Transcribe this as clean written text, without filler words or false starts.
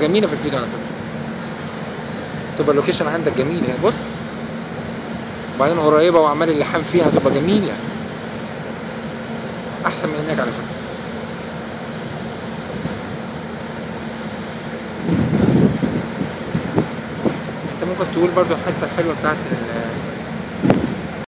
جميله في الفيديو على فكره، تبقى اللوكيشن عندك جميله يعني، بص وبعدين قريبه وعمال اللحام فيها تبقى جميله احسن من هناك على فكره. انت ممكن تقول برضو الحته الحلوه بتاعت